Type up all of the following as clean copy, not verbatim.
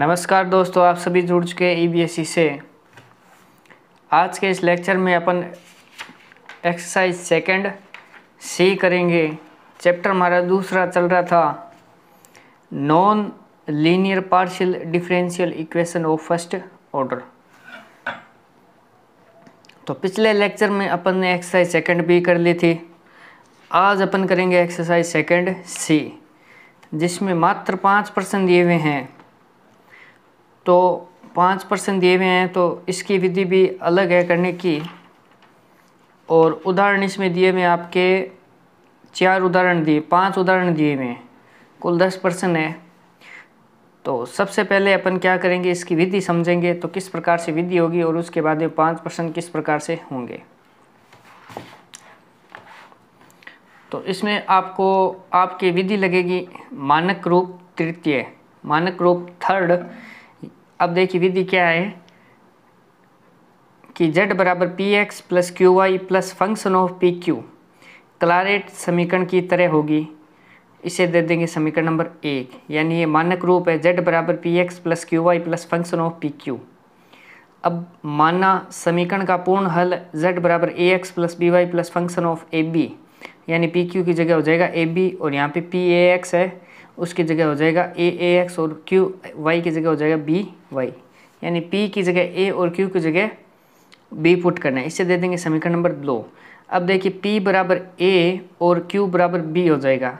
नमस्कार दोस्तों, आप सभी जुड़ चुके हैं eBSc से। आज के इस लेक्चर में अपन एक्सरसाइज सेकंड सी करेंगे। चैप्टर हमारा दूसरा चल रहा था non linear partial differential equation of first order. तो पिछले लेक्चर में अपन ने एक्सरसाइज सेकंड बी कर ली थी। आज अपन करेंगे एक्सरसाइज सेकंड सी, जिसमें मात्र 5% दिए हुए हैं। तो 5% दिए हुए हैं तो इसकी विधि भी अलग है करने की, और उदाहरण इसमें दिए हुए आपके 4 उदाहरण दिए, 5 उदाहरण दिए हुए हैं, कुल 10% है। तो सबसे पहले अपन क्या करेंगे, इसकी विधि समझेंगे तो किस प्रकार से विधि होगी, और उसके बाद में 5% किस प्रकार से होंगे। तो इसमें आपको आपकी विधि लगेगी मानक रूप तृतीय, मानक रूप थर्ड। अब देखिए विधि क्या है कि z बराबर P x plus Q Y plus function of P Q Clairaut समीकरण की तरह होगी। इसे दे देंगे समीकरण नंबर 1, यानी ये मानक रूप है z बराबर P x plus Q Y plus function of P Q. अब माना समीकरण का पूर्ण हल z बराबर ए x plus B Y plus function of A B, यानी पी क्यू की जगह हो जाएगा ए बी, और यहाँ पे पी ए एक्स है उसकी जगह हो जाएगा ए एक्स, और क्यू वाई की जगह हो जाएगा बी वाई, यानी पी की जगह ए और क्यू की जगह बी पुट करना है। इसे दे देंगे समीकरण नंबर 2। अब देखिए पी बराबर ए और क्यू बराबर बी हो जाएगा।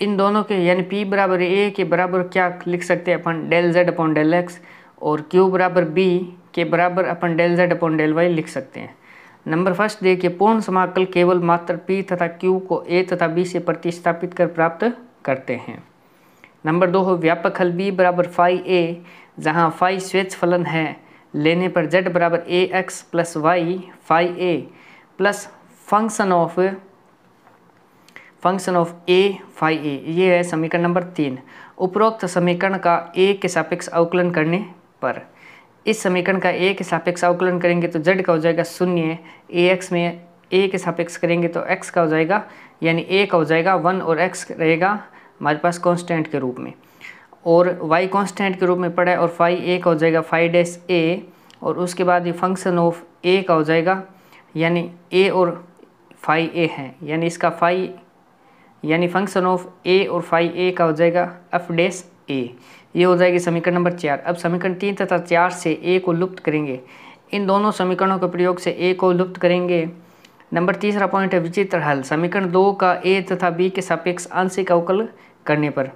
इन दोनों के यानी पी बराबर ए के बराबर क्या लिख सकते हैं अपन, del Z upon del x, और क्यू बराबर बी के बराबर अपन del Z upon del Y लिख सकते हैं। नंबर फर्स्ट देखिए पूर्ण समाकल केवल मात्र पी तथा क्यू को ए तथा बी से प्रतिस्थापित कर प्राप्त करते हैं। नंबर 2 हो व्यापक हल बी बराबर फाई ए, जहाँ फाई स्वेच्छ फलन है, लेने पर जेड बराबर ए x plus Y phi A plus function of A phi ए। ये है समीकरण नंबर 3। उपरोक्त समीकरण का ए के सापेक्ष अवकलन करने पर, इस समीकरण का ए के सापेक्ष अवकलन करेंगे तो जेड का हो जाएगा 0, ए एक्स में ए के सापेक्ष करेंगे तो एक्स का हो जाएगा, यानी ए का हो जाएगा 1 और एक्स रहेगा हमारे पास कांस्टेंट के रूप में, और वाई कांस्टेंट के रूप में पड़ा है, और फाई ए का हो जाएगा फाई डैश ए, और उसके बाद ये फंक्शन ऑफ ए का हो जाएगा, यानी ए और फाई ए है, यानी इसका फाई यानी फंक्शन ऑफ ए और फाई ए का हो जाएगा एफ डैश ए। ये हो जाएगी समीकरण नंबर 4। अब समीकरण 3 तथा 4 से ए को लुप्त करेंगे। इन दोनों समीकरणों के प्रयोग से ए को लुप्त करेंगे। नंबर 3रा पॉइंट है विचित्र हल, समीकरण 2 का ए तथा बी के सापेक्ष आंशिक अवकलन करने पर।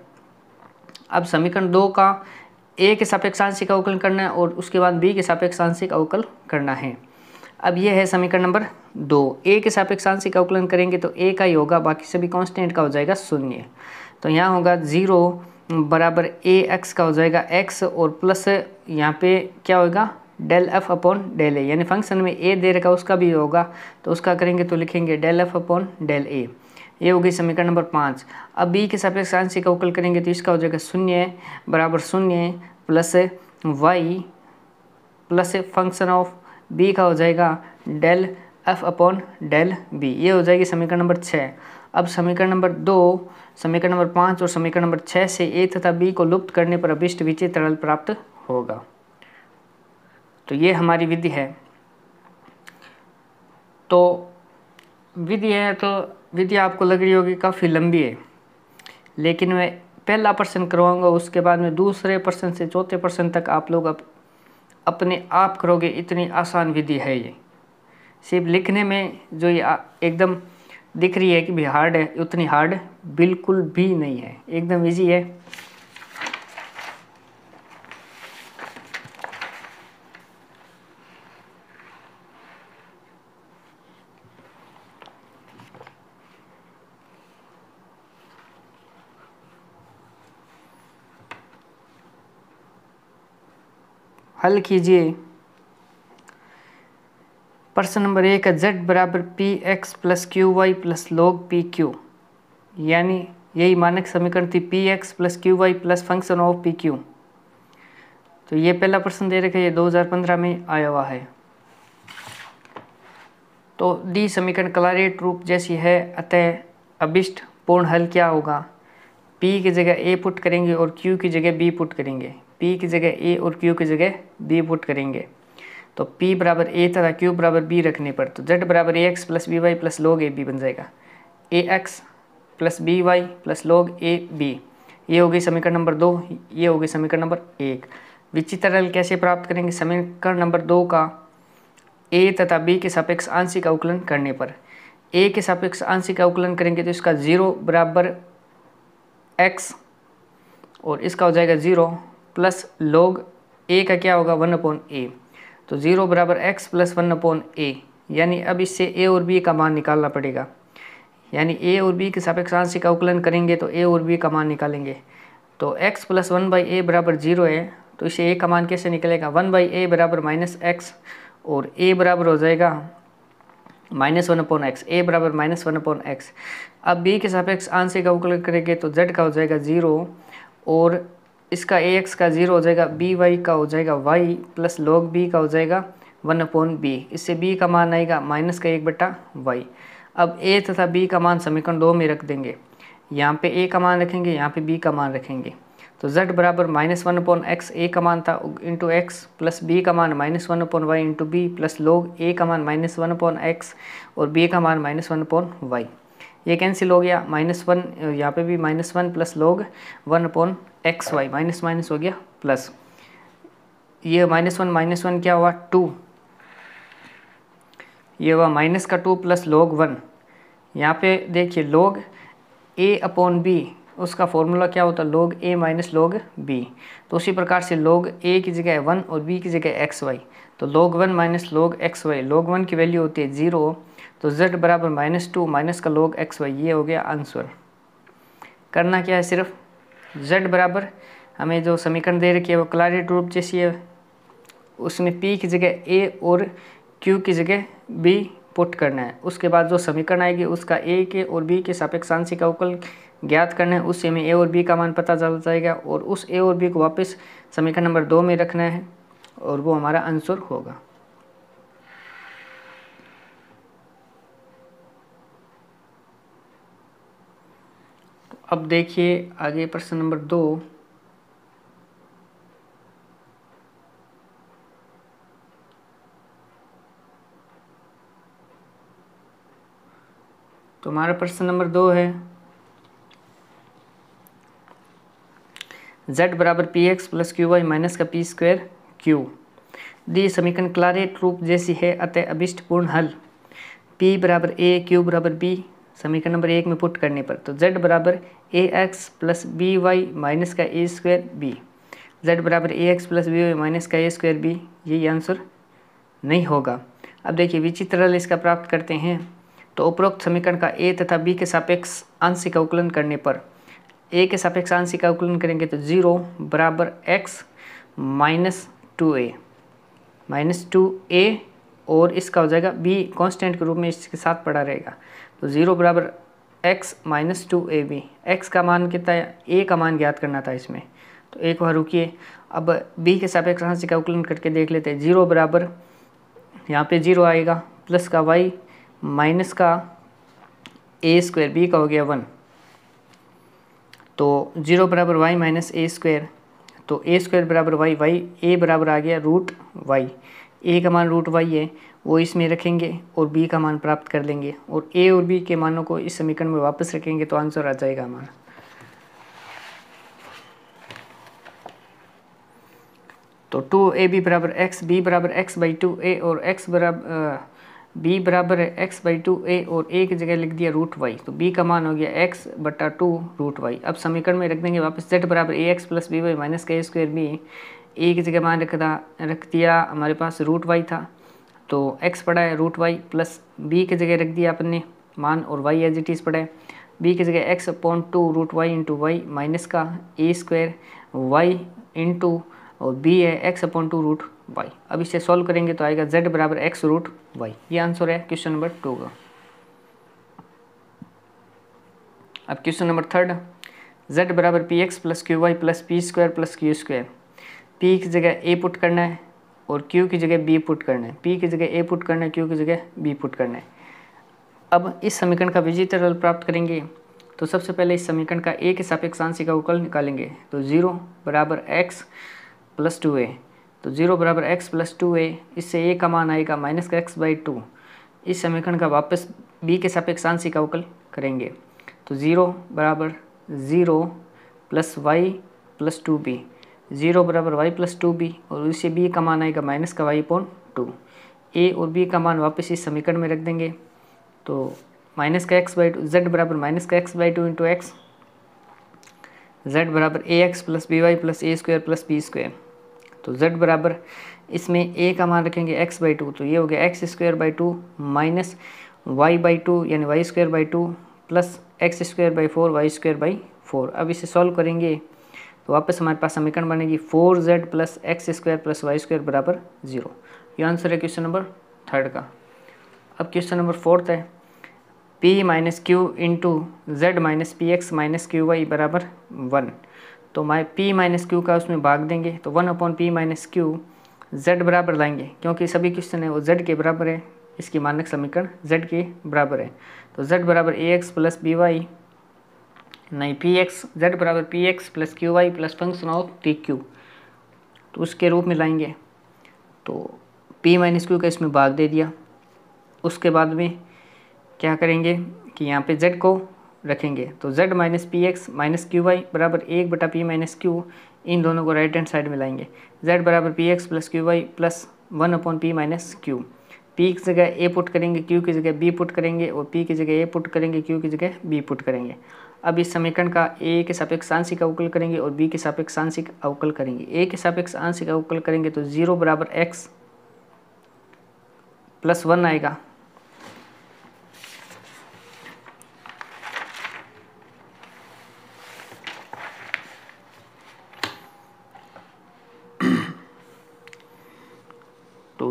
अब समीकरण 2 का ए के सापेक्ष आंशिक अवकलन करना है, और उसके बाद बी के सापेक्ष आंशिक अवकलन करना है। अब ये है समीकरण नंबर 2, ए के सापेक्ष आंशिक अवकलन करेंगे तो ए का ही होगा, बाकी सभी कांस्टेंट का हो जाएगा 0। तो यहाँ होगा 0 बराबर ए एक्स का हो जाएगा एक्स, और प्लस यहाँ पे क्या होगा डेल एफ अपॉन डेल ए, यानी फंक्शन में ए दे रखा उसका भी होगा, तो उसका करेंगे तो लिखेंगे डेल एफ अपॉन डेल ए। ये होगी समीकरण नंबर 5। अब बी के सापेक्ष आंशिक अवकलन करेंगे तो इसका हो जाएगा 0 बराबर 0 plus Y plus function of B का हो जाएगा del F upon del B. ये हो जाएगी समीकरण नंबर 6। अब समीकरण नंबर 2, समीकरण नंबर 5 और समीकरण नंबर 6 से ए तथा बी को लुप्त करने पर अभिष्ट विचित्र हल प्राप्त होगा। तो ये हमारी विधि है। तो विधि आपको लग रही होगी काफ़ी लंबी है, लेकिन मैं पहला प्रश्न करवाऊंगा, उसके बाद में दूसरे प्रश्न से चौथे प्रश्न तक आप लोग अपने आप करोगे। इतनी आसान विधि है ये, सिर्फ लिखने में जो ये एकदम दिख रही है कि भी हार्ड है, उतनी हार्ड बिल्कुल भी नहीं है, एकदम इजी है। हल कीजिए। प्रश्न नंबर 1 है z बराबर P x plus Q Y plus log P Q, यानी यही मानक समीकरण थी P x plus Q Y plus function of P Q. तो ये पहला प्रश्न दे रखा है, ये 2015 में आया हुआ है। तो दी समीकरण क्लारेट रूप जैसी है, अतः अभिष्ट पूर्ण हल क्या होगा, पी की जगह ए पुट करेंगे और क्यू की जगह बी पुट करेंगे, P की जगह A और Q की जगह B पुट करेंगे तो P बराबर A तथा Q बराबर B रखने पर तो Z बराबर ए x plus B Y plus log A B बन जाएगा, ए x plus B Y plus log A B. ये हो गई समीकरण नंबर 2, ये हो गई समीकरण नंबर 1। विचित्र तरल कैसे प्राप्त करेंगे? समीकरण नंबर 2 का A तथा B के सापेक्ष आंशिक अवकलन करने पर। A के सापेक्ष आंशिक अवकलन करेंगे तो इसका 0 बराबर x और इसका हो जाएगा 0 प्लस log A का क्या होगा 1/a, तो 0 बराबर x प्लस 1/a। यानी अब इससे A और B का मान निकालना पड़ेगा, यानी A और B के सापेक्ष आंशिक अवकलन करेंगे तो A और B का मान निकालेंगे। तो x प्लस 1/a बराबर 0 है तो इसे A का मान कैसे निकलेगा? 1/a बराबर -x और A बराबर हो जाएगा -1/x, A बराबर -1/x। अब B के सापेक्ष आंशिक अवकलन करेंगे तो Z का हो जाएगा 0 और इसका AX का 0 हो जाएगा, BY का हो जाएगा y प्लस log B का हो जाएगा 1/b। इससे B का मान आएगा माइनस का 1/y। अब A तथा B का मान समीकरण 2 में रख देंगे, यहाँ पे A का मान रखेंगे, यहाँ पे B का मान रखेंगे। तो z बराबर -1/x A का मान था इंटू एक्स प्लस बी का मान -1/y into B plus log A का मान -1/x और B का मान -1/y। ये कैंसिल हो गया, -1 यहाँ पे भी -1 प्लस लोग 1/xy, माइनस माइनस हो गया प्लस। ये -1 -1 क्या हुआ 2, ये हुआ माइनस का 2 प्लस लोग 1। यहाँ पे देखिए लोग a/b उसका फॉर्मूला क्या होता है log a minus log b। तो उसी प्रकार से log a की जगह 1 और b की जगह xy, तो log 1 minus log xy। log 1 की वैल्यू होती है 0, तो z बराबर -2 माइनस का log xy। ये हो गया आंसर। करना क्या है, सिर्फ z बराबर हमें जो समीकरण दे रखी है वो क्लारिट रूप जैसी है, उसमें p की जगह a और q की जगह b पुट करना है। उसके बाद जो समीकरण आएगी उसका a के और b के सापेक्ष आंशिक अवकलन ज्ञात करना है, उससे हमें a और b का मान पता चल जाएगा और उस a और b को वापस समीकरण नंबर 2 में रखना है और वो हमारा आंसर होगा। अब देखिए आगे प्रश्न नंबर 2। तो हमारा प्रश्न नंबर 2 है z बराबर px plus Q Y minus का p²q। दी समीकरण क्लारिट रूप जैसी है, अतः अभिष्ट पूर्ण हल। p बराबर a q बराबर b समीकरण नंबर 1 में पुट करने पर तो z बराबर ax प्लस by माइनस का a²b, z बराबर ax प्लस by माइनस का a²b। यही आंसर नहीं होगा। अब देखिए विचित्र हल इसका प्राप्त करते हैं। तो उपरोक्त समीकरण का a तथा b के सापेक्ष आंशिक अवकलन करने पर a के सापेक्ष आंशिक अवकलन करेंगे तो 0 बराबर x -2a और इसका हो जाएगा b कांस्टेंट के रूप में इसके साथ पड़ा रहेगा। तो 0 बराबर x -2ab। x का मान कितना है? a का मान ज्ञात करना था इसमें, तो एक बार रुकिए। अब b के सापेक्ष आंशिक अवकलन करके देख लेते हैं। 0 बराबर यहाँ पे 0 आएगा प्लस का y माइनस का a², b का हो गया 1। तो 0 बराबर वाई माइनस a², तो a² बराबर वाई, a बराबर आ गया √y। a का मान √y है, वो इसमें रखेंगे और b का मान प्राप्त कर लेंगे और a और b के मानों को इस समीकरण में वापस रखेंगे तो आंसर आ जाएगा हमारा। तो 2ab बराबर x, b बराबर x/2a और x बराबर b बराबर x/2a और a की जगह लिख दिया √y। तो b का मान हो गया x/2 √y। अब समीकरण में रख देंगे वापस z बराबर ax प्लस by माइनस का a²b। a की जगह मान रख दिया हमारे पास √y था, तो x पड़ा है √y प्लस b की जगह रख दिया अपन ने मान और y एज इट इज़ पड़ा है। b की जगह x/2 √y into y minus का a²y इंटू और b है x/2 √y। अब इसे सॉल्व करेंगे तो आएगा z बराबर x√y। ये आंसर है क्वेश्चन नंबर 2 का। अब क्वेश्चन नंबर 3, z बराबर px plus Q Y plus p² plus q²। p की जगह a पुट करना है और q की जगह b पुट करना है, p की जगह a पुट करना है, q की जगह b पुट करना है। अब इस समीकरण का विचित्र हल प्राप्त करेंगे तो सबसे पहले इस समीकरण का a के सापेक्ष आंशिक अवकलन निकालेंगे। तो 0 बराबर x प्लस 2a, तो 0 बराबर x प्लस 2a, इससे a का मान आएगा माइनस का x बाई 2। इस समीकरण का वापस b के सापेक्ष आंशिक का अवकल करेंगे तो 0 बराबर 0 प्लस वाई प्लस 2b, 0 बराबर वाई प्लस 2b और इससे b का मान आएगा माइनस का y अपॉन 2। a और b का मान वापस इस समीकरण में रख देंगे तो माइनस का x बाई टू, जेड बराबर माइनस का x by two into x, z बराबर ए x plus B Y plus a square plus b square. तो जेड बराबर इसमें ए का मान रखेंगे एक्स बाई टू, तो ये हो गया x square by two minus y by two यानी y square by two plus x square by four y square by four. अब इसे सॉल्व करेंगे तो वापस हमारे पास समीकरण बनेगी 4z plus x square plus y square बराबर 0। ये आंसर है क्वेश्चन नंबर 3 का। अब क्वेश्चन नंबर 4 है p minus q into z minus p x minus q y बराबर 1। तो हमारे p माइनस क्यू का उसमें भाग देंगे तो 1 upon p minus q z बराबर लाएंगे, क्योंकि सभी क्वेश्चन है वो z के बराबर है, इसकी मानक समीकरण z के बराबर है। तो z बराबर ए एक्स प्लस बी वाई नहीं पी एक्स, जेड बराबर P x plus Q Y plus function of t q, तो उसके रूप में लाएंगे। तो p माइनस क्यू का इसमें भाग दे दिया, उसके बाद में क्या करेंगे कि यहाँ पे z को रखेंगे तो z minus p x minus q y बराबर 1 बटा पी माइनस क्यू, इन दोनों को राइट हैंड साइड में लाएंगे। z बराबर P x plus Q Y plus 1 upon p minus q, p की जगह a पुट करेंगे, क्यू की जगह b पुट करेंगे और p की जगह a पुट करेंगे, क्यू की जगह b पुट करेंगे। अब इस समीकरण का a के सापेक्ष आंशिक अवकल करेंगे और b के सापेक्ष आंशिक अवकल करेंगे। a के सापेक्ष आंशिक अवकल करेंगे तो 0 बराबर एक्स प्लस 1 आएगा,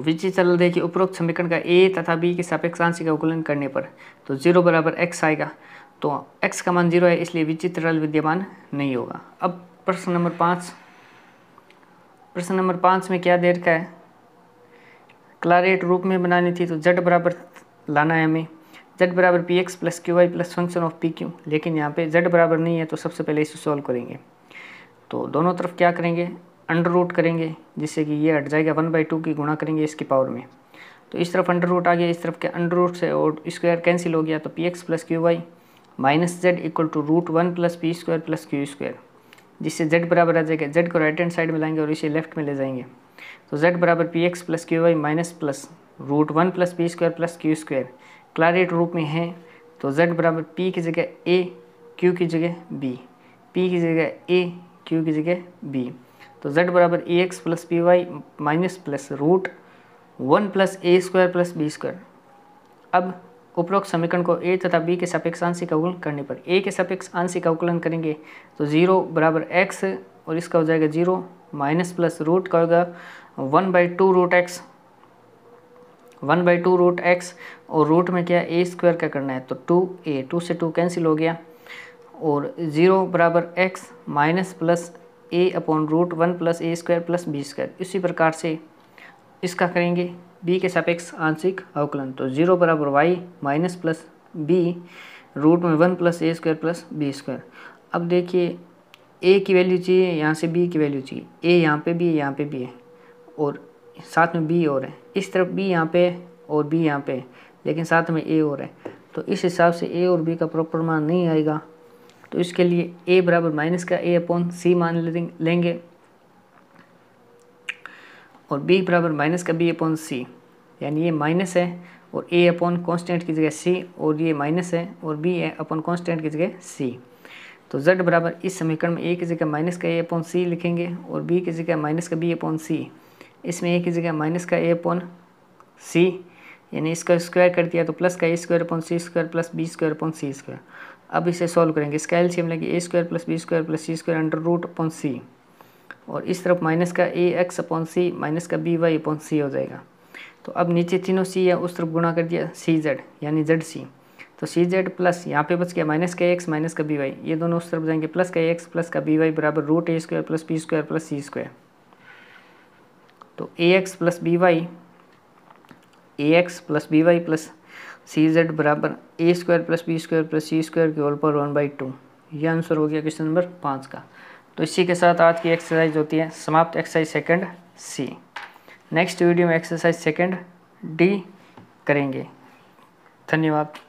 विचित्रल देखिए उपरोक्त समीकरण का a तथा b के सापेक्ष आंशिक अवकलन करने पर तो 0 बराबर x आएगा। तो x का मान 0 है इसलिए विचित्रल विद्यमान नहीं होगा। अब प्रश्न नंबर 5, प्रश्न नंबर 5 में क्या दे रखा है, क्लारेट रूप में बनानी थी तो z बराबर लाना है हमें, z बराबर P x plus Q Y plus function of P q, लेकिन यहाँ पे z बराबर नहीं है तो सबसे पहले इसे सॉल्व करेंगे। तो दोनों तरफ क्या करेंगे, अंडर रूट करेंगे, जिससे कि ये हट जाएगा 1/2 की गुणा करेंगे इसकी पावर में। तो इस तरफ अंडर रूट आ गया, इस तरफ के अंडर रूट से और स्क्वायर कैंसिल हो गया तो P x plus Q Y minus Z equal to root 1 plus P square plus Q square, जिससे जेड बराबर आ जाएगा, जेड को राइट हैंड साइड में लाएंगे और इसे लेफ्ट में ले जाएंगे। तो जेड बराबर P x plus Q Y minus plus root 1 plus P square plus Q square क्लारेट रूप में है तो जेड बराबर पी की जगह ए क्यू की जगह बी, पी की जगह ए क्यू की जगह बी। तो z बराबर ए x plus P y minus plus root 1 plus a square plus b square. अब उपरोक्त समीकरण को a तथा b के सापेक्ष आंशिक अवकलन करने पर a के सापेक्ष आंशिक अवकलन करेंगे तो 0 बराबर x और इसका हो जाएगा 0 माइनस प्लस रूट का होगा 1/2 रूट x और रूट में क्या ए स्क्वायर का करना है तो 2a, 2 से 2 कैंसिल हो गया और 0 बराबर x minus plus a upon root 1 plus a square plus b square. इसी प्रकार से इसका करेंगे b के सापेक्ष आंशिक अवकलन तो 0 बराबर y minus plus b root में 1 plus a square plus b square. अब देखिए a की वैल्यू चाहिए, यहाँ से b की वैल्यू चाहिए, a यहाँ पे भी है, यहाँ पे भी है और साथ में b और है, इस तरफ b यहाँ पे और b यहाँ पे, लेकिन साथ में a और है। तो इस हिसाब से a और b का प्रॉपर मान नहीं आएगा, तो इसके लिए a बराबर माइनस का a अपॉन c मान लेंगे और b बराबर माइनस का b अपॉन c, यानी ये माइनस है और a अपॉन कांस्टेंट की जगह c और ये माइनस है और b अपॉन कांस्टेंट की जगह c। तो z बराबर इस समीकरण में a की जगह माइनस का a अपॉन c लिखेंगे और b की जगह माइनस का b अपॉन c, इसमें a की जगह माइनस का a अपॉन c यानी इसका स्क्वायर कर दिया तो प्लस का a square upon c square plus b square upon c square. अब इसे सॉल्व करेंगे, इसका एलसीएम लेंगे a square plus b square plus c square under root upon c और इस तरफ माइनस का a x upon c minus का बी वाई अपॉन सी हो जाएगा। तो अब नीचे तीनों सी है उस तरफ गुणा कर दिया सी जेड यानी जेड सी, तो सी जेड प्लस यहाँ पे बच गया माइनस का एक्स माइनस का बी वाई, ये दोनों उस तरफ जाएंगे प्लस का एक्स प्लस का बी वाई बराबर root a square plus b square plus c square. तो a x plus B y a x plus B Y plus c z बराबर a square plus b square plus c square के whole पर 1/2। यह answer हो गया question number 5 का। तो इसी के साथ आज की एक्सरसाइज होती है समाप्त। Exercise second c. Next video में एक्सरसाइज सेकंड डी करेंगे। धन्यवाद।